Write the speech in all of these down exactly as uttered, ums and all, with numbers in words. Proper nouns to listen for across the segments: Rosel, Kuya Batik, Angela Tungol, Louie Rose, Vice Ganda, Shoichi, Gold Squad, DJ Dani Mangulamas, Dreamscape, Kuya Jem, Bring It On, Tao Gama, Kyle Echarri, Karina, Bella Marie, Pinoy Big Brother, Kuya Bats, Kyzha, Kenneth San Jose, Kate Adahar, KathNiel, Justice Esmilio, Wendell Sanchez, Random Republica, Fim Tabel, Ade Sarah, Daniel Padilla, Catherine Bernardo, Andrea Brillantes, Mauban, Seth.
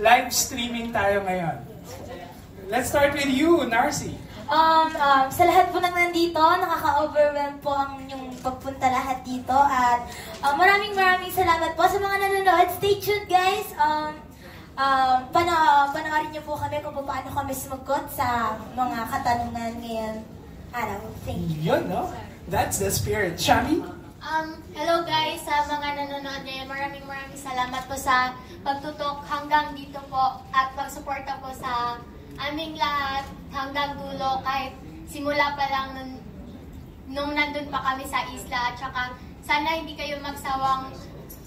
Live streaming tayo ngayon. Let's start with you, Narcy. Um, um, sa lahat po nang nandito, nakaka-overwhelm po ang yung pagpunta lahat dito. At um, maraming maraming salamat po sa mga nanonood. Stay tuned, guys. Um, um, pana panoorin niyo po kami kung paano kami sumagot sa mga katanungan ngayon. Araw. Thank you. Yun, no? That's the spirit. Shami? Um, hello guys, sa mga nanonood ngayon, maraming maraming salamat po sa pagtutok hanggang dito po at pagsuporta po sa aming lahat hanggang dulo kahit simula pa lang nun, nung nandun pa kami sa isla at saka sana hindi kayo magsawang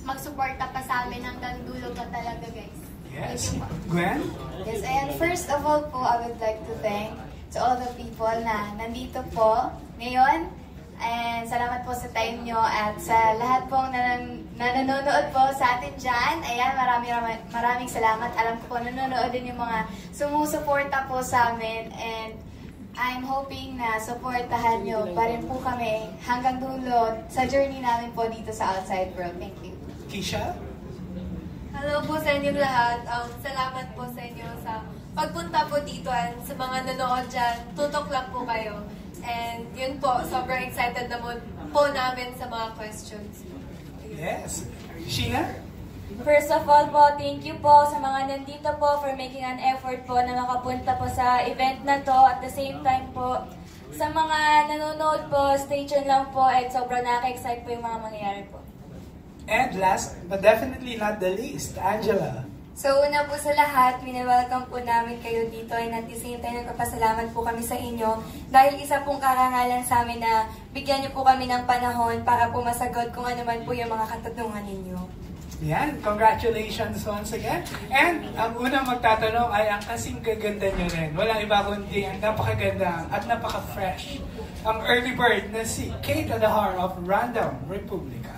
magsuporta pa sa amin hanggang dulo pa talaga guys. Yes, Gwen? Yes, and first of all po, I would like to thank to all the people na nandito po ngayon. And salamat po sa time nyo at sa lahat pong nan nanonood po sa atin dyan. Ayan, marami, maraming salamat. Alam ko po nanonood din yung mga sumusuporta po sa amin. And I'm hoping na supportahan nyo pa rin po kami hanggang dulo sa journey namin po dito sa outside world. Thank you. Kyzha? Hello po sa inyong lahat. Um, salamat po sa inyo sa pagpunta po dito at sa mga nanonood dyan. Tutok lang po kayo. And yun po, sobrang excited naman po namin sa mga questions. Yes. Sheena? First of all po, thank you po sa mga nandito po for making an effort po na makapunta po sa event na to. At the same time po, sa mga nanonood po, stay tuned lang po at sobrang nakaka-excite po yung mga mangyayari po. And last, but definitely not the least, Angela. So una po sa lahat, minewelcome po namin kayo dito and at the same time nagpapasalamat po kami sa inyo dahil isa pong karangalan sa amin na bigyan niyo po kami ng panahon para po masagot kung ano man po yung mga katanungan ninyo. Yan, congratulations once again. And ang unang magtatanong ay ang kasing kaganda nyo rin. Walang iba kundi ang napakaganda at napaka-fresh. Ang early bird na si Kate Adahar of Random Republica.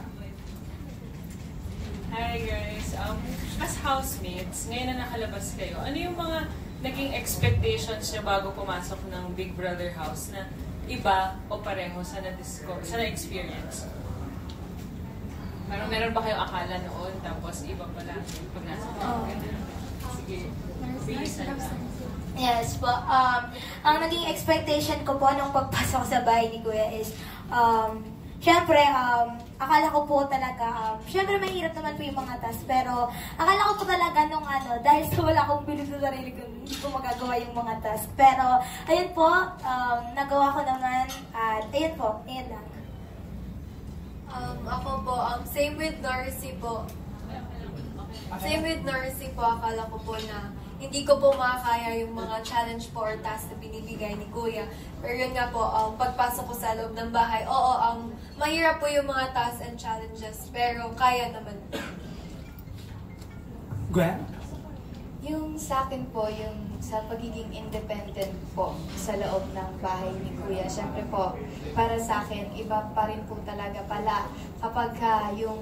Hi guys, um... as housemates, ngayon na nakalabas kayo, ano yung mga naging expectations niyo bago pumasok ng Big Brother house na iba o pareho sa na-experience? Parang meron ba kayong akala noon tapos iba pala pag nasa kayo? Sige, please. Yes po, um, ang naging expectation ko po nung pagpasok sa bahay ni Kuya is um, siyempre, um, akala ko po talaga, um, siyempre mahirap naman po yung mga task, pero akala ko po talaga nung ano, dahil sa wala akong bilog sa sarili ko, hindi ko magagawa yung mga task. Pero, ayun po, um, nagawa ko naman, at ayun po, ayun lang. Um, ako po, um, same with Narcy po. Same with Narcy po, akala ko po na hindi ko po makakaya yung mga challenge po or task na binibigay ni Kuya. Pero yun nga po, um, pagpasok ko sa loob ng bahay, oo, um, mahirap po yung mga tasks and challenges, pero kaya naman. Gwen? Yung sa akin po, yung sa pagiging independent po sa loob ng bahay ni Kuya, syempre po, para sa akin, iba pa rin po talaga pala kapag uh, yung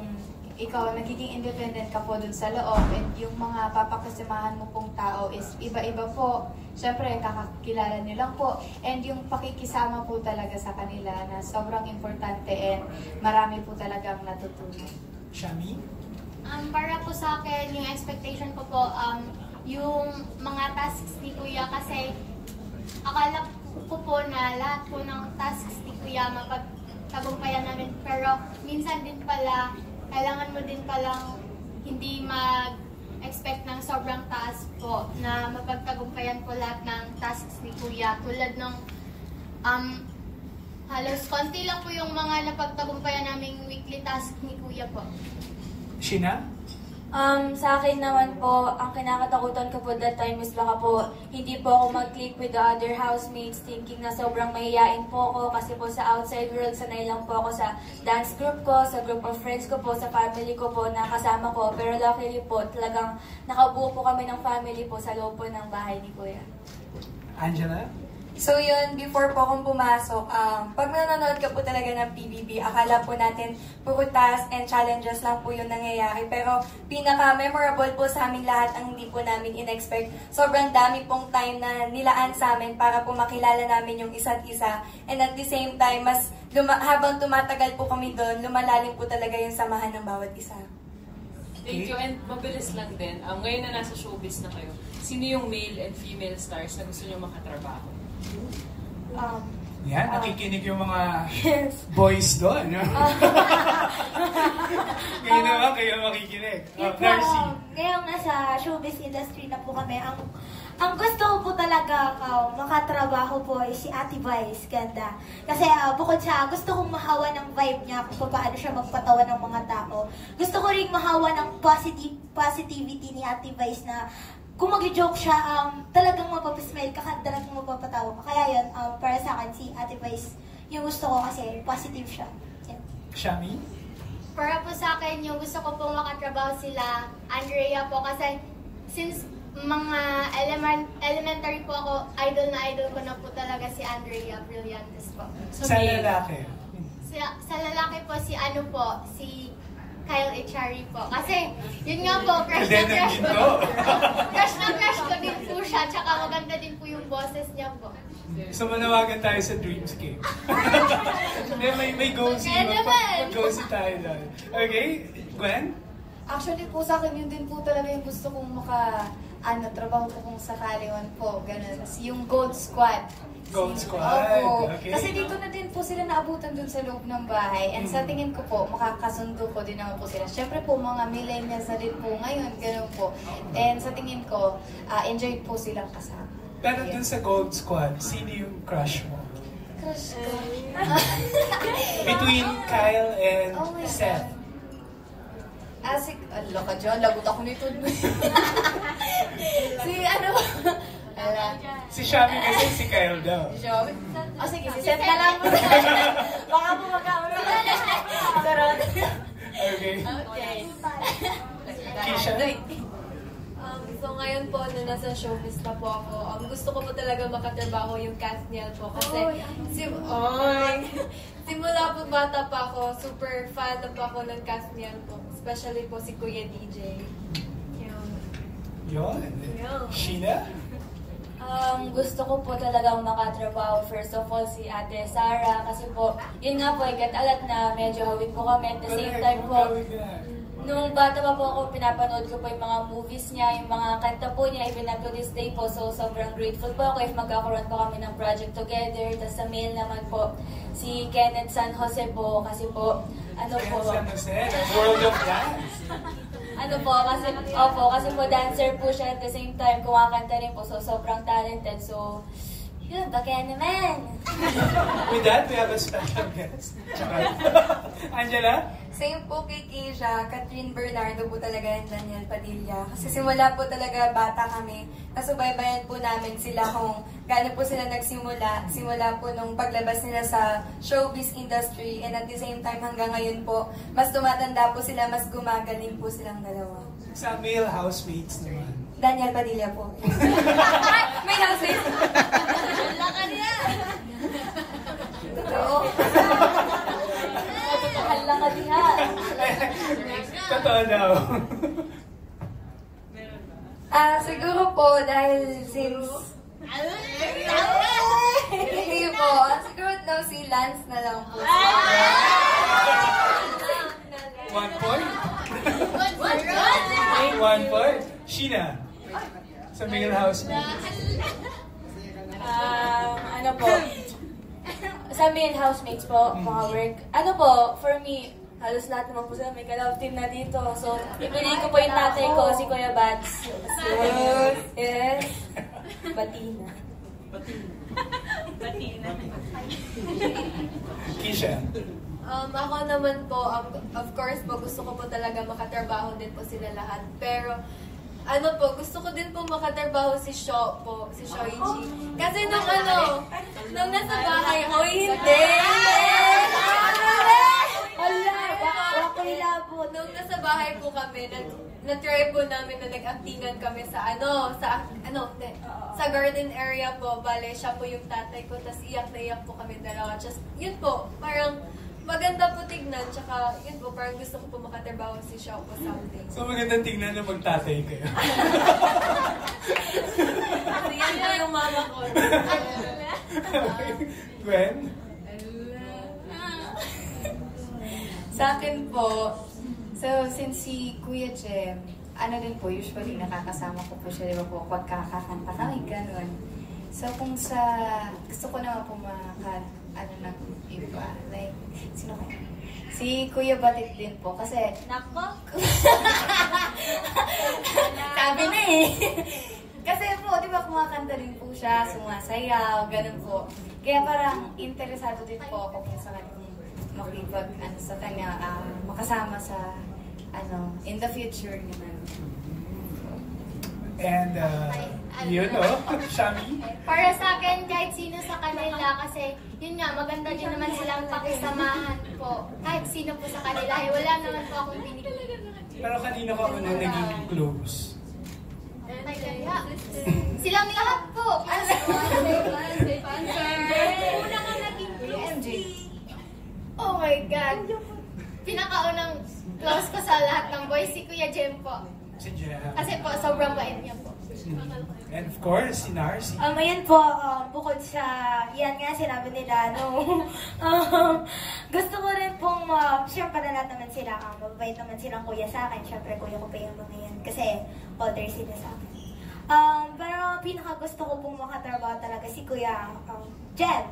ikaw, nagiging independent ka po dun sa loob and yung mga papakasamahan mo pong tao is iba-iba po. Siyempre, kakakilala nyo lang po. And yung pakikisama po talaga sa kanila na sobrang importante and marami po talagang natutunan. Shami? Um, para po sa akin, yung expectation ko po, um, yung mga tasks ni Kuya kasi akala ko po na lahat po ng tasks ni Kuya mapagtagumpayan namin. Pero minsan din pala kailangan mo din palang hindi mag-expect ng sobrang task po na mapagtagumpayan po lahat ng tasks ni Kuya. Tulad ng um, halos konti lang po yung mga napagtagumpayan naming weekly task ni Kuya po. Sheena? Um, sa akin naman po, ang kinakatakutan ko po that time is baka po hindi po ako mag-click with the other housemates thinking na sobrang mahihiyain po ako kasi po sa outside world sanay lang po ako sa dance group ko, sa group of friends ko po, sa family ko po na kasama ko. Pero luckily po talagang nakabuo po kami ng family po sa loob po ng bahay ni Kuya. Angela? So yun, before po akong pumasok, um, pag nanonood ka po talaga ng P B B, akala po natin puro tasks and challenges lang po yung nangyayari. Pero pinaka-memorable po sa amin lahat ang hindi po namin in-expect. Sobrang dami pong time na nilaan sa amin para po makilala namin yung isa't isa. And at the same time, mas habang tumatagal po kami doon, lumalalim po talaga yung samahan ng bawat isa. Thank you. And mabilis lang din, um, ngayon na nasa showbiz na kayo, sino yung male and female stars na gusto nyo makatrabaho? Um, Yan, nakikinig yung mga yes. boys doon. No? Uh, ngayon um, naman kayo makikinig. Uh, um, ngayon nasa showbiz industry na po kami, ang Ang gusto ko po talaga uh, makatrabaho po ay si Ate Vice Ganda. Kasi uh, bukod sa gusto kong mahawa ng vibe niya kung paano siya magpatawa ng mga tao, gusto ko rin mahawa ng positive positivity ni Ate Vice na kung mag-joke siya, um, talagang mapapismile ka, talagang mapapatawa pa. Kaya yun, um, para sa akin si Ate Vice yung gusto ko kasi positive siya. Yeah. Shami? Para po sa akin, yung gusto ko pong makatrabaho sila, Andrea po kasi since mga element, elementary po ako, idol na idol ko na po talaga si Andrea Brillantes po. So, sa lalaki? Sa, sa lalaki po si ano po, si Kyle Echarri po. Kasi yun nga po, crush na crush ko. crush na crush ko din po siya, tsaka maganda din po yung boses niya po. So manawagan tayo sa Dreamscape. may may go-see, mag-go-see tayo doon. Okay, Gwen? Actually po sa akin, yun din po talaga yung gusto kong maka... ano, trabaho ko kung sakali man po, ganun. Yung Gold Squad. Gold Squad, oh, okay. Kasi dito na din po sila naabutan dun sa loob ng bahay. And mm. sa tingin ko po, makakasundo ko din naman po sila. Siyempre po, mga millennials na din po ngayon, ganun po. And sa tingin ko, uh, enjoy po silang kasama. Pero yeah. dun sa Gold Squad, sino yung crush mo? Crush ko? Between Kyle and oh Seth. Asik, ala ka dyan, lagot ako nito. si ano? Ala. Si Shami kasi si Kyle daw. Si Shami? O sige, si Seth na lang mo. Baka po magkauna. Sarot. Okay. Okay. Kyzha? Um, so ngayon po, na nasa showbiz na po ako, um, gusto ko po talaga makatrabaho yung KathNiel po. Kasi, oh, si... Oy! Simula po bata pa ako, super fan na po ako ng KathNiel po. Especially po si Kuya D J. Yun. Yun? Yun. Sheena? Um, gusto ko po talagang makatrabaho. First of all, si Ade Sarah. Kasi po, yun nga po, ikat-alat na medyo hawid po kami. At the same time po, nung bata pa po ako, pinapanood ko po yung mga movies niya, yung mga kanta po niya, even up to this day po. So, sobrang grateful po ako if magkakaroon po kami ng project together. Tapos sa male naman po, si Kenneth San Jose po. Kasi po, ano po? San Jose? World of Dance? Ano po? Kasi, opo, kasi po dancer po siya at the same time, kumakanta rin po. So, sobrang talented. So, yun, baka naman! With that, we have a special guest. Angela? Same po kay Kyzha, Catherine Bernardo po talaga and Daniel Padilla. Kasi simula po talaga bata kami, nasubaybayan po namin sila kung gaano po sila nagsimula. Simula po nung paglabas nila sa showbiz industry and at the same time hanggang ngayon po, mas tumatanda po sila, mas gumagaling po silang dalawa. Sa male housemates naman? Daniel Padilla po. May housemates? Wala ka niya! Totoo. Totoo daw. Ah, siguro po dahil since... Hindi po. Siguro daw si Lance na lang po. One point? One point? Sheena? Sa Miguel House. Um, ano po? Sa main housemates po, mga work. Ano po, for me, halos lahat naman po sila, may ka-love team na dito. So, ipili ko po yung tatay ko, si Kuya Bats. Yes. Yes. Batina. Batina. Batina. Kyzha? Um, ako naman po, um, of course po, gusto ko po talaga makatrabaho din po sila lahat. Pero, ano po, gusto ko din po makatrabaho si Sho po, si Shoichi. Kasi nung ano, nung nasa bahay, oy hindi! Wala, wala po. Nung nasa bahay po kami, na-try po namin na nag-actingan kami sa ano, sa ano, de, sa garden area po. Bale, siya po yung tatay ko, tas iyak na iyak po kami dalawa. Just, yun po, parang... maganda po tignan, tsaka yun po, parang gusto ko po makatrabaho si Sho po something. So magandang tignan na magtatay kayo. Kasi yan na yung mama ko. Gwen? Sa akin po, sa So, since si Kuya Jem, ano din po, usually nakakasama ko po siya, di ba po, pagkakakanta kami, gano'n. So, kung sa, gusto ko naman po makaka, ano ng iba, like, sino kayo? Si Kuya Batik din po, kasi... Nako! Sabi na eh! Kasi po, di ba, kumakanta din po siya, sumasayaw, gano'n po. Kaya parang interesado din po ako kung sa kanya makipag, ano, sa kanya, uh, makasama sa, ano, in the future, gano'n. And, uh, yun know, Shami? Para sa akin, kahit sino sa kanila, kasi, yun nga, maganda din naman silang pakisamahan po. Kahit sino po sa kanila, eh, wala naman po akong binigil. Pero kanina ko ako nung naging close. Ay, kaya. Silang lahat po! As one, una ka naging close. Oh my God! Pinakaunang close ko sa lahat ng boys, si Kuya Jem po. Si Jem. Kasi po, sobrang bait niya po. And of course, si Narcy. Um, ayan po, um, bukod sa, yan nga sinabi nila, no? um, gusto ko rin pong, uh, siyempre na lahat naman sila, um, mababait naman silang kuya sa akin. Siyempre, kuya ko pa yung mga yan. Kasi, older sila sa akin. Um, pero pinakagusto ko pong makatrabaho talaga si Kuya um, Jem.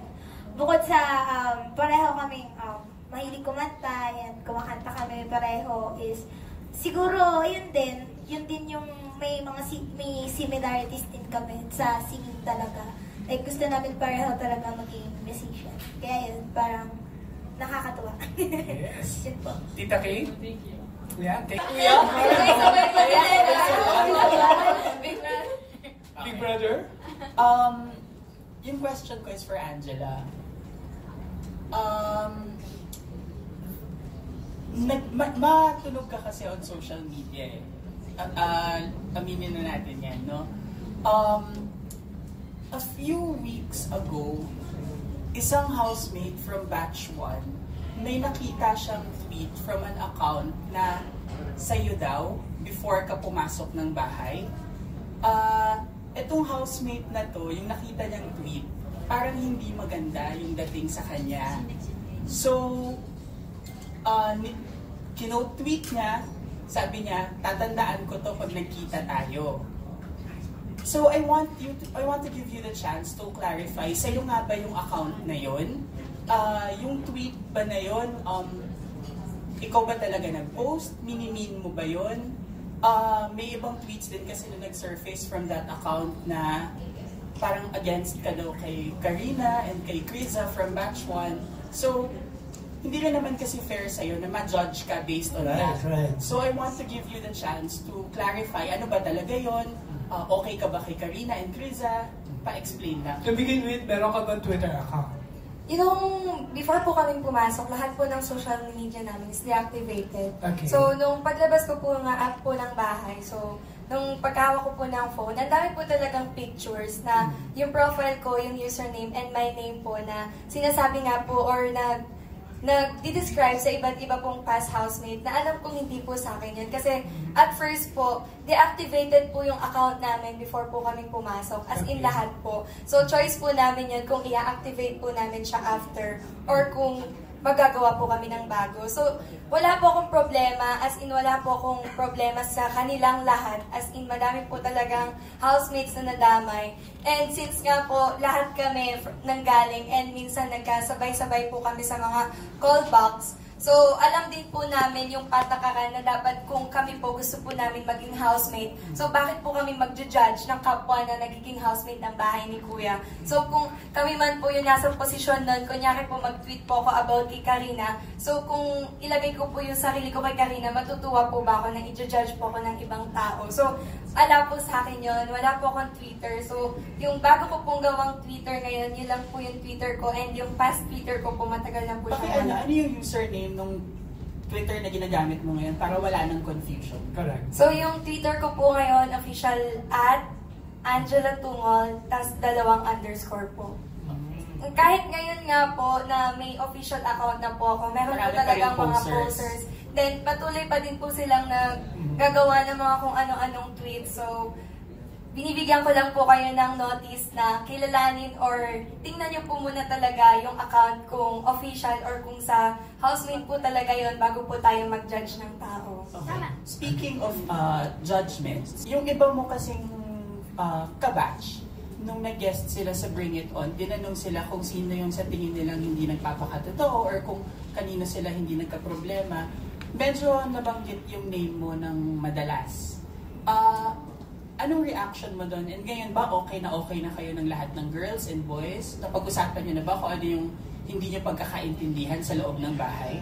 Bukod sa um, pareho kaming um, mahilig kumanta, yan, kumakanta kami pareho is siguro yun din, yun din yung may mga may similarities din kami sa singing talaga. Like gusto namin pareho talaga maging musician. Kaya yun, parang nakakatuwa. Yes. Yun po. Tita Kay? Thank you. Kuya? Kay Kuya? Big Brother? Um, yung question ko is for Angela. Um, matunog ka kasi on social media eh. Uh, uh, aminin na natin yan, no? Um, a few weeks ago, isang housemate from batch one, may nakita siyang tweet from an account na sa'yo daw, before ka pumasok ng bahay. Uh, itong housemate na to, yung nakita niyang tweet, parang hindi maganda yung dating sa kanya. So, Uh, kino-tweet niya, sabi niya, tatandaan ko to pag nagkita tayo. So I want you to, I want to give you the chance to clarify, sa'yo nga ba yung account na yun? Uh, yung tweet ba na yun, um, ikaw ba talaga nag-post? Minimin mo ba yun? Uh, may ibang tweets din kasi na nag-surface from that account na parang against ka daw kay Karina and kay Kyzha from batch one. So, hindi na naman kasi fair sa'yo na ma-judge ka based on right, that. Right. So I want to give you the chance to clarify, ano ba talaga yun? Uh, okay ka ba kay Karina and Kyzha? Pa-explain na. To begin with, meron ka bang Twitter account? You know, before po kaming pumasok, lahat po ng social media namin is deactivated. Okay. So, nung paglabas ko po ng app po ng bahay, so, nung pagkawa ko po ng phone, ang dami po talagang pictures na yung profile ko, yung username, and my name po na sinasabi nga po or na nag-describe sa iba't iba pong past housemate na alam kong hindi po sa akin yun. Kasi at first po, deactivated po yung account namin before po kaming pumasok. As in lahat po. So choice po namin yun kung i-activate po namin siya after or kung magagawa po kami ng bago. So wala po akong problema. As in wala po akong problema sa kanilang lahat. As in madami po talagang housemates na nadamay. And since nga po, lahat kami nanggaling and minsan nagkasabay-sabay po kami sa mga callbacks. So, alam din po namin yung patakaran na dapat kung kami po gusto po namin maging housemate. So, bakit po kami mag-judge ng kapwa na nagiging housemate ng bahay ni Kuya? So, kung kami man po yung nasa posisyon nun, kunyari po mag-tweet po ako about kay Karina. So, kung ilagay ko po yung sarili ko kay Karina, matutuwa po ba ako na i-judge po ako ng ibang tao? So, ala po sa akin yun. Wala po akong Twitter. So, yung bago ko pong gawang Twitter ngayon, yun lang po yung Twitter ko. And yung past Twitter ko po, matagal na po siya. Okay, ano, ano yung username nung Twitter na ginagamit mo ngayon para wala ng confusion? Correct. So, yung Twitter ko po ngayon, official at Angela Tungol, tas dalawang underscore po. Okay. Kahit ngayon nga po na may official account na po ako, meron po talagang mga posters. Then, patuloy pa din po silang nag gagawa ng mga kung ano-anong tweets. So, binibigyan ko lang po kayo ng notice na kilalanin or tingnan niyo po muna talaga yung account kung official or kung sa housemate po talaga yon bago po tayo mag-judge ng tao. Okay. Speaking of uh, judgments, yung iba mo kasing uh, kabatch, nung nag-guest sila sa Bring It On, dinanong sila kung sino yung sa tingin nilang hindi nagpapakatotoo or kung kanino sila hindi nagka-problema. Medyo nabanggit yung name mo ng madalas. Uh, anong reaction mo doon? And ngayon ba okay na okay na kayo ng lahat ng girls and boys? Napag-usapan niyo na ba kung ano yung hindi niyo pagkakaintindihan sa loob ng bahay?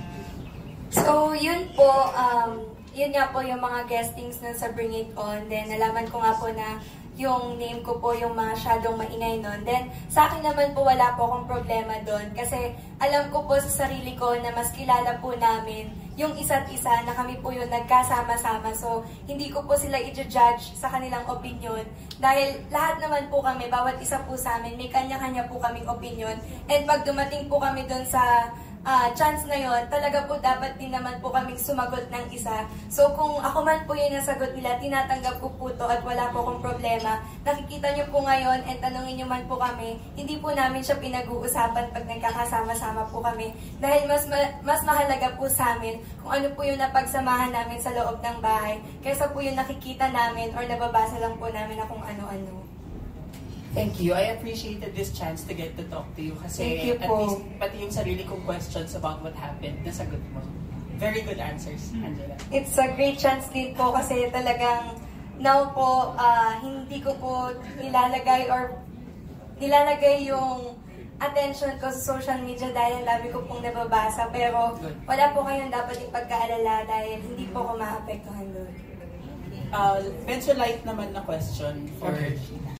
So, yun po, um, yun nga po yung mga guestings na sa Bring It On. Then, nalaman ko nga po na yung name ko po yung masyadong maingay nun. Then, sa akin naman po wala po akong problema doon kasi alam ko po sa sarili ko na mas kilala po namin yung isa't isa na kami po yun nagkasama-sama. So, hindi ko po sila i-judge sa kanilang opinion dahil lahat naman po kami, bawat isa po sa amin, may kanya-kanya po kaming opinion. And pag dumating po kami doon sa Uh, chance na yon, talaga po dapat din naman po kaming sumagot ng isa. So kung ako man po yung nasagot nila, tinatanggap ko po to at wala po akong problema. Nakikita nyo po ngayon at tanongin nyo man po kami, hindi po namin siya pinag-uusapan pag nagkakasama-sama po kami. Dahil mas, ma mas mahalaga po sa amin kung ano po yung napagsamahan namin sa loob ng bahay kaysa po yung nakikita namin or nababasa lang po namin na kung ano-ano. Thank you. I appreciated this chance to get to talk to you kasi you at least pati yung sarili kong questions about what happened, nasagot mo. Very good answers, Angela. It's a great chance din po kasi talagang now po, uh, hindi ko po nilalagay or nilalagay yung attention ko sa social media dahil labi ko pong nababasa pero wala po kayong dapat ipagkaalala dahil hindi po ko maapektuhan doon. Uh, medyo light naman na question for okay.